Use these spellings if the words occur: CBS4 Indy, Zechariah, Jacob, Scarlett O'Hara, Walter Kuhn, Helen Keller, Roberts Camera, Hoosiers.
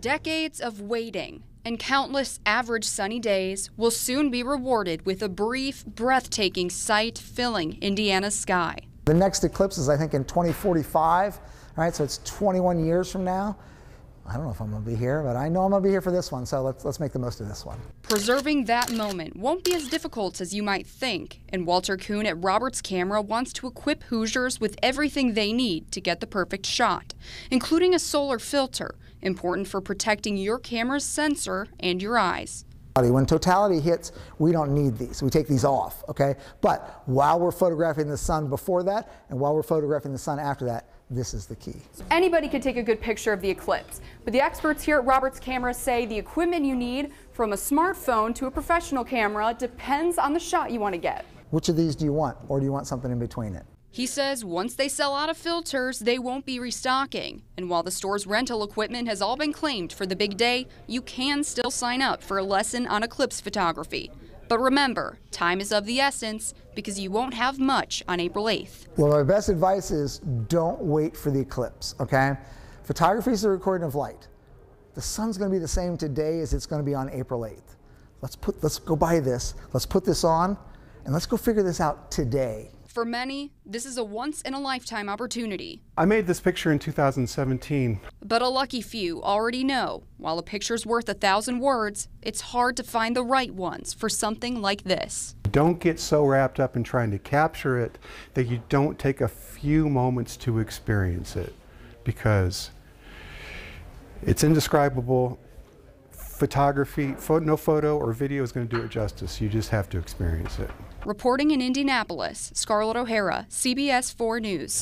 Decades of waiting and countless average sunny days will soon be rewarded with a brief, breathtaking sight filling Indiana's sky. The next eclipse is, I think, in 2045, all right, so it's 21 years from now. I don't know if I'm going to be here, but I know I'm going to be here for this one, so let's make the most of this one. Preserving that moment won't be as difficult as you might think, and Walter Kuhn at Roberts Camera wants to equip Hoosiers with everything they need to get the perfect shot, including a solar filter, important for protecting your camera's sensor and your eyes. When totality hits, we don't need these. We take these off, okay? But while we're photographing the sun before that and while we're photographing the sun after that, this is the key. Anybody can take a good picture of the eclipse, but the experts here at Roberts Camera say the equipment you need, from a smartphone to a professional camera, depends on the shot you want to get. Which of these do you want, or do you want something in between it? He says once they sell out of filters, they won't be restocking. And while the store's rental equipment has all been claimed for the big day, you can still sign up for a lesson on eclipse photography. But remember, time is of the essence because you won't have much on April 8th. Well, my best advice is don't wait for the eclipse, okay? Photography is the recording of light. The sun's going to be the same today as it's going to be on April 8th. Let's go buy this, let's put this on, and let's go figure this out today. For many, this is a once-in-a-lifetime opportunity. I made this picture in 2017. But a lucky few already know, while a picture's worth 1,000 words, it's hard to find the right ones for something like this. Don't get so wrapped up in trying to capture it that you don't take a few moments to experience it, because it's indescribable. Photography, no photo or video is going to do it justice. You just have to experience it. Reporting in Indianapolis, Scarlett O'Hara, CBS 4 News.